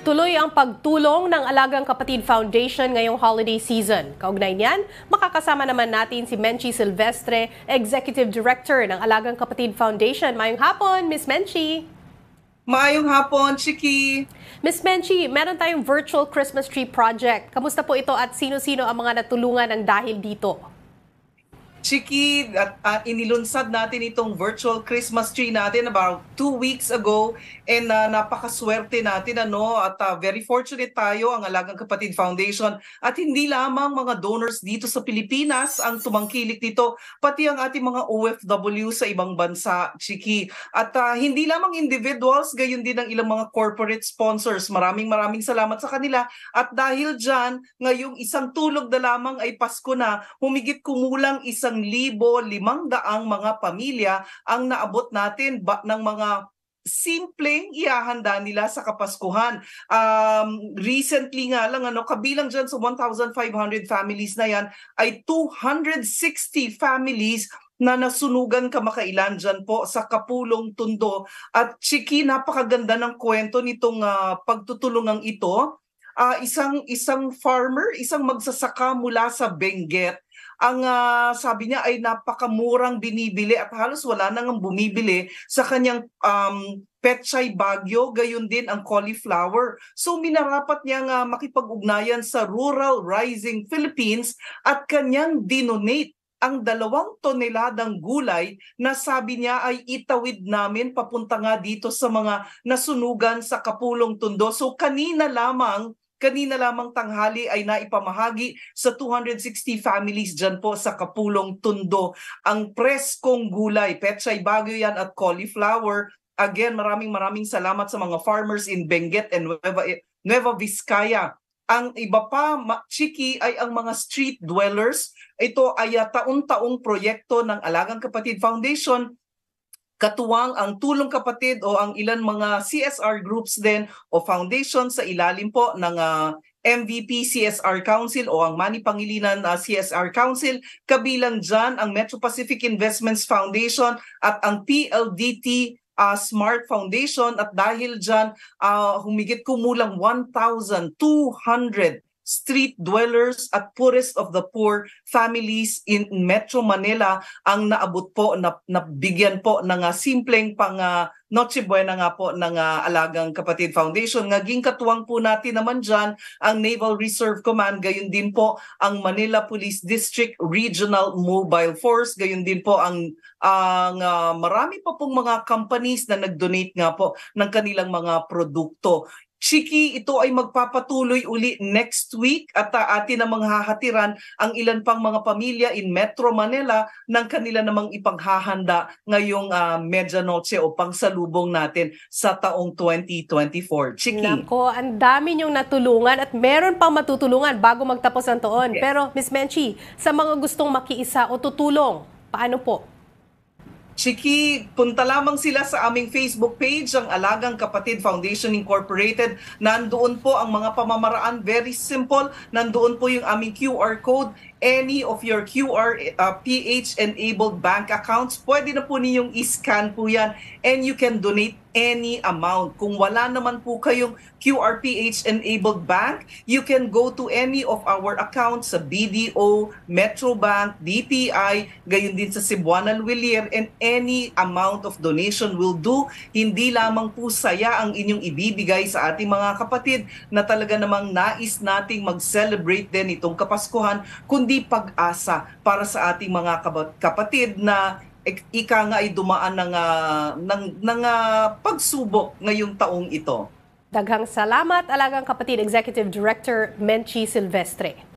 Tuloy ang pagtulong ng Alagang Kapatid Foundation ngayong holiday season. Kaugnay niyan, makakasama naman natin si Menchi Silvestre, Executive Director ng Alagang Kapatid Foundation. Maayong hapon, Ms. Menchi. Maayong hapon, Chiki. Ms. Menchi, meron tayong virtual Christmas tree project. Kamusta po ito at sino-sino ang mga natulungan ng dahil dito? Chiki, inilunsad natin itong virtual Christmas tree natin about 2 weeks ago and napakaswerte natin at very fortunate tayo ang Alagang Kapatid Foundation at hindi lamang mga donors dito sa Pilipinas ang tumangkilik dito, pati ang ating mga OFW sa ibang bansa, Chiki. At hindi lamang individuals, gayon din ang ilang mga corporate sponsors. Maraming salamat sa kanila at dahil dyan, ngayong isang tulog na lamang ay Pasko na, humigit kumulang 1,500 mga pamilya ang naabot natin ng mga simpleng ihahanda nila sa Kapaskuhan. Recently nga lang, kabilang dyan sa 1,500 families na yan ay 260 families na nasunugan kamakailan dyan po sa Kapulong Tundo. At Chiki, napakaganda ng kwento nitong pagtutulungang ito. Isang farmer, isang magsasaka mula sa Benguet. Ang sabi niya ay napakamurang binibili at halos wala nang bumibili sa kanyang pechay bagyo, gayon din ang cauliflower. So minarapat niyang makipag-ugnayan sa Rural Rising Philippines at kanyang dinonate ang 2 toneladang gulay na sabi niya ay itawid namin papunta nga dito sa mga nasunugan sa Kapulong Tundo. So kanina lamang tanghali ay naipamahagi sa 260 families dyan po sa Kapulong Tundo. Ang preskong gulay, pechay bagyo yan at cauliflower. Again, maraming salamat sa mga farmers in Benguet and Nueva Vizcaya. Ang iba pa, Chiki, ay ang mga street dwellers. Ito ay taon-taong proyekto ng Alagang Kapatid Foundation. Katuwang ang Tulong Kapatid o ang ilan mga CSR groups din o foundation sa ilalim po ng MVP CSR Council o ang Manipangilinan CSR Council. Kabilang dyan ang Metro Pacific Investments Foundation at ang PLDT Smart Foundation at dahil dyan humigit kumulang 1,200 street dwellers at poorest of the poor families in Metro Manila ang naabot po, nabigyan po ng simpleng pang Noche Buena nga po ng Alagang Kapatid Foundation. Naging katuwang po natin naman dyan ang Naval Reserve Command, gayon din po ang Manila Police District Regional Mobile Force, gayon din po ang marami pa pong mga companies na nag-donate nga po ng kanilang mga produkto. Chiki, ito ay magpapatuloy uli next week at atin namang hahatiran ang ilan pang mga pamilya in Metro Manila ng kanila namang ipaghahanda ngayong medianoche o pangsalubong natin sa taong 2024. Chiki. Nako, ang dami niyong natulungan at meron pang matutulungan bago magtapos ang taon. Yes. Pero Ms. Menchi, sa mga gustong makiisa o tutulong, paano po? Chiki, punta lamang sila sa aming Facebook page, ang Alagang Kapatid Foundation Incorporated. Nandoon po ang mga pamamaraan, very simple. Nandoon po yung aming QR code. Any of your PH-enabled bank accounts, pwede na po ninyong iscan po yan and you can donate any amount. Kung wala naman po kayong QRPH-enabled bank, you can go to any of our accounts sa BDO, Metrobank, DPI, gayon din sa Cebuanan-Wilier, and any amount of donation will do. Hindi lamang po saya ang inyong ibibigay sa ating mga kapatid na talaga namang nais nating mag-celebrate din itong Kapaskuhan, kundi pag-asa para sa ating mga kapatid na ika nga ay dumaan ng pagsubok ngayong taong ito. Daghang salamat, Alagang Kapatid Executive Director Menchi Silvestre.